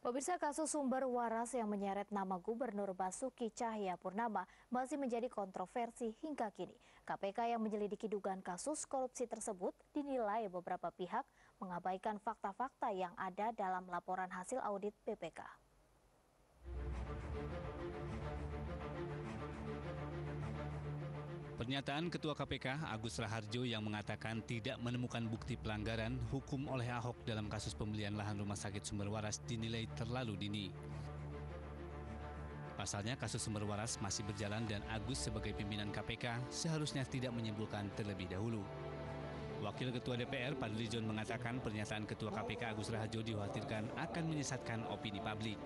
Pemirsa, kasus Sumber Waras yang menyeret nama Gubernur Basuki Cahya Purnama masih menjadi kontroversi hingga kini. KPK yang menyelidiki dugaan kasus korupsi tersebut dinilai beberapa pihak mengabaikan fakta-fakta yang ada dalam laporan hasil audit BPK. Pernyataan Ketua KPK Agus Rahardjo yang mengatakan tidak menemukan bukti pelanggaran hukum oleh Ahok dalam kasus pembelian lahan rumah sakit Sumber Waras dinilai terlalu dini. Pasalnya kasus Sumber Waras masih berjalan dan Agus sebagai pimpinan KPK seharusnya tidak menyimpulkan terlebih dahulu. Wakil Ketua DPR Fadli Zon mengatakan pernyataan Ketua KPK Agus Rahardjo dikhawatirkan akan menyesatkan opini publik.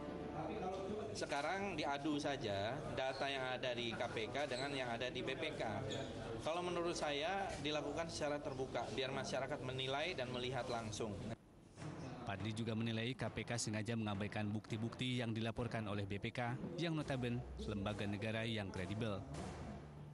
Sekarang diadu saja data yang ada di KPK dengan yang ada di BPK. Kalau menurut saya dilakukan secara terbuka biar masyarakat menilai dan melihat langsung. Fadli juga menilai KPK sengaja mengabaikan bukti-bukti yang dilaporkan oleh BPK yang notabene lembaga negara yang kredibel.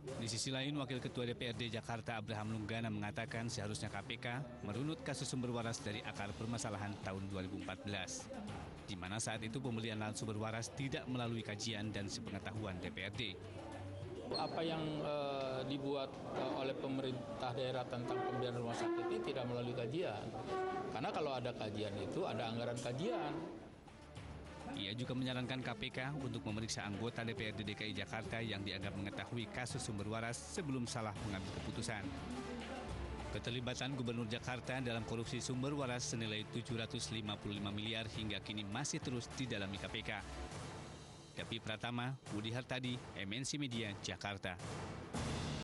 Di sisi lain, Wakil Ketua DPRD Jakarta Abraham Lunggana mengatakan seharusnya KPK merunut kasus Sumber Waras dari akar permasalahan tahun 2014. Di mana saat itu pembelian lahan Sumber Waras tidak melalui kajian dan sepengetahuan DPRD. Apa yang dibuat oleh pemerintah daerah tentang pembelian rumah sakit ini tidak melalui kajian. Karena kalau ada kajian itu ada anggaran kajian. Ia juga menyarankan KPK untuk memeriksa anggota DPRD DKI Jakarta yang dianggap mengetahui kasus Sumber Waras sebelum salah mengambil keputusan. Keterlibatan Gubernur Jakarta dalam korupsi Sumber Waras senilai 755 miliar hingga kini masih terus didalami KPK. Dapi Pratama, Budi Hartadi, MNC Media, Jakarta.